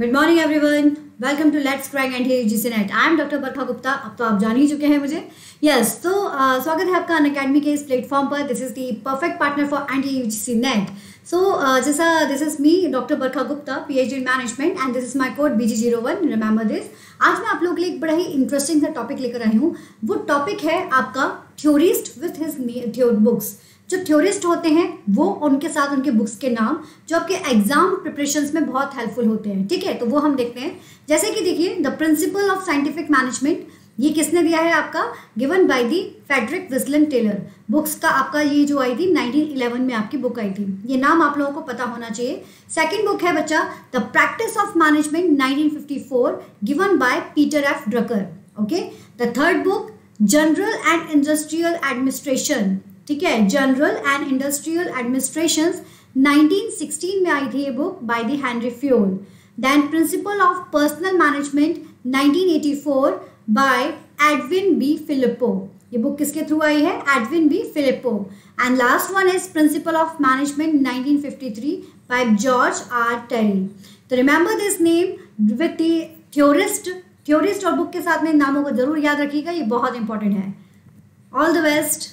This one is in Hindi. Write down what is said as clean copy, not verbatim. Good morning everyone, welcome to let's crack and UGC NET. I am doctor Barkha Gupta. अब तो आप जान ही चुके हैं मुझे। यस, तो स्वागत है आपका अनअकैडमी के इस प्लेटफॉर्म पर। This is the perfect partner for and UGC NET. So जैसा this is me doctor Barkha Gupta, PhD in management, and this is my code BG01। Remember this. आज मैं आप लोगों के लिए एक बड़ा ही इंटरेस्टिंग सा टॉपिक लेकर आई हूँ। वो टॉपिक है आपका थ्योरिस्ट विथ हिज बुक्स। जो थ्योरिस्ट होते हैं वो उनके साथ उनके बुक्स के नाम जो आपके एग्जाम प्रिपरेशंस में बहुत हेल्पफुल होते हैं। ठीक है, तो वो हम देखते हैं। जैसे कि देखिए, the principle of scientific management, ये किसने दिया है आपका? Given by the Frederick Winslow Taylor. Books का आपका ये जो आई थी 1911 में आपकी बुक आई थी। ये नाम आप लोगों को पता होना चाहिए। सेकंड बुक है बच्चा the practice of management 1954, given by Peter F Drucker. Okay, the third book general and industrial administration. ठीक है, जनरल एंड इंडस्ट्रियल एडमिनिस्ट्रेशन 1916 में आई थी ये book, by the Henry Fayol. Then principle of personal management 1984 by Edwin B Flippo. ये बुक किसके थ्रू आई है? Edwin B Flippo. And last one is principle of management 1953 by George R Terry. तो remember this name with the theorist और बुक के साथ में नामों को जरूर याद रखिएगा, ये बहुत इंपॉर्टेंट है। All the best.